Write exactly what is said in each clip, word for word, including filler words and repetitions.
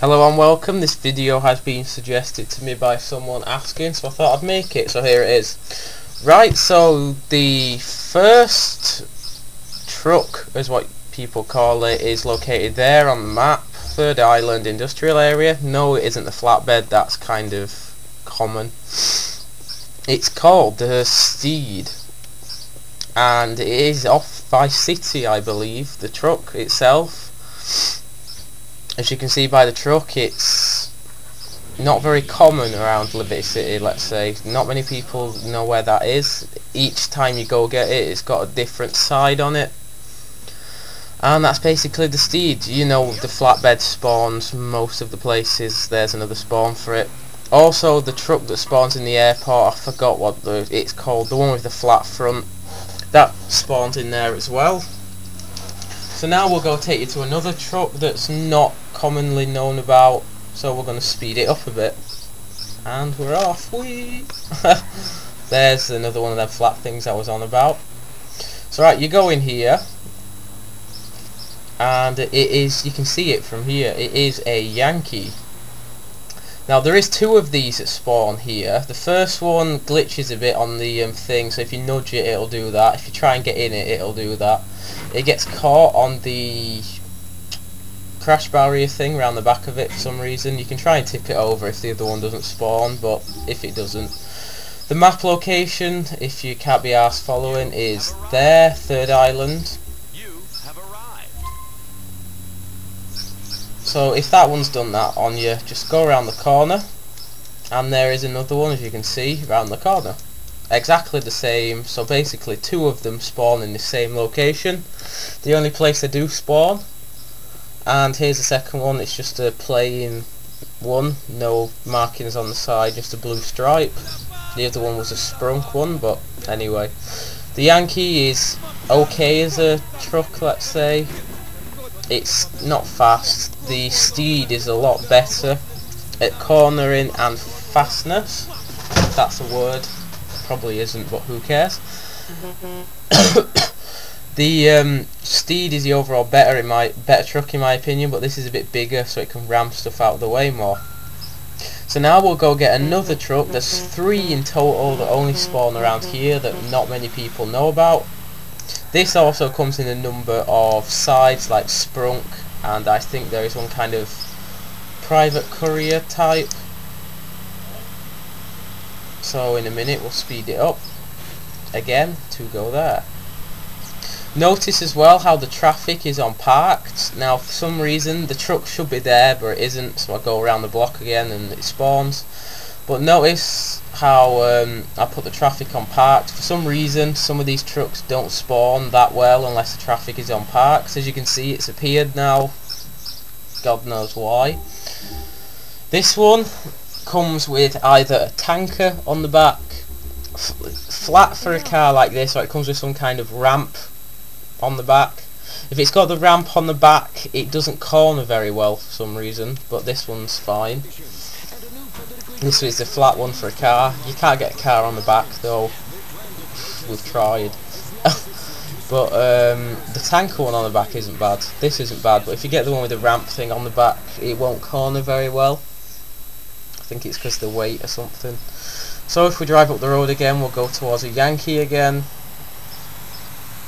Hello and welcome. This video has been suggested to me by someone asking, so I thought I'd make it, so here it is. Right, so the first truck, as what people call it, is located there on the map, Third Island Industrial Area. No, it isn't the flatbed, that's kind of common. It's called the Steed, and it is off by city, I believe, the truck itself. As you can see by the truck, it's not very common around Liberty City, let's say. Not many people know where that is. Each time you go get it, it's got a different side on it. And that's basically the Steed. You know, the flatbed spawns most of the places. There's another spawn for it. Also, the truck that spawns in the airport, I forgot what the it's called, the one with the flat front, that spawns in there as well. So now we'll go take you to another truck that's not commonly known about, so we're going to speed it up a bit. And we're off, whee! There's another one of them flat things I was on about. So right, you go in here, and it is, you can see it from here, it is a Yankee. Now there is two of these that spawn here. The first one glitches a bit on the um, thing, so if you nudge it, it'll do that. If you try and get in it, it'll do that. It gets caught on the crash barrier thing around the back of it for some reason. You can try and tip it over if the other one doesn't spawn, but if it doesn't. The map location, if you can't be arsed following, is there, Third Island. So if that one's done that on you, just go around the corner, and there is another one, as you can see, around the corner. Exactly the same, so basically two of them spawn in the same location. The only place they do spawn, and here's the second one, it's just a plain one, no markings on the side, just a blue stripe. The other one was a Sprunk one, but anyway. The Yankee is okay as a truck, let's say. It's not fast. The Steed is a lot better at cornering and fastness. That's a word, probably isn't, but who cares? The um, Steed is the overall better in my better truck in my opinion, but this is a bit bigger, so it can ram stuff out of the way more. So now we'll go get another truck. There's three in total that only spawn around here that not many people know about. This also comes in a number of sides like Sprunk, and I think there is one kind of private courier type. So in a minute we'll speed it up again to go there. Notice as well how the traffic is on parked. Now for some reason the truck should be there but it isn't, so I go around the block again and it spawns. But notice how um, I put the traffic on parked. For some reason some of these trucks don't spawn that well unless the traffic is on parked. As you can see, it's appeared now, God knows why. This one comes with either a tanker on the back, flat for a car like this, or it comes with some kind of ramp on the back. If it's got the ramp on the back, it doesn't corner very well for some reason, but this one's fine. This is the flat one for a car. You can't get a car on the back though. We've tried. But um, the tanker one on the back isn't bad. This isn't bad, but if you get the one with the ramp thing on the back, it won't corner very well. I think it's because of the weight or something. So if we drive up the road again, we'll go towards a Yankee again.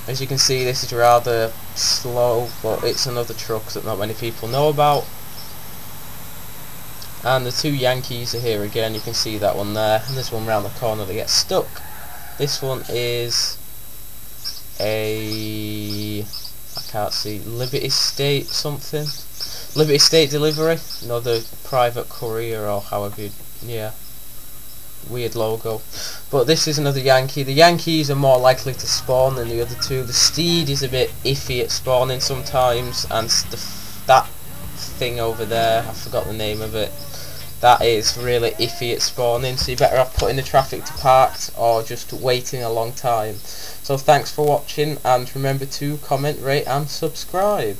As you can see, this is rather slow, but it's another truck that not many people know about. And the two Yankees are here again. You can see that one there, and this one round the corner that gets stuck. This one is a, I can't see, Liberty State something, Liberty State Delivery, another private courier or however you, yeah, weird logo. But this is another Yankee. The Yankees are more likely to spawn than the other two. The Steed is a bit iffy at spawning sometimes, and the, that thing over there, I forgot the name of it, that is really iffy at spawning, so you better off putting the traffic to parked or just waiting a long time. So thanks for watching, and remember to comment, rate and subscribe.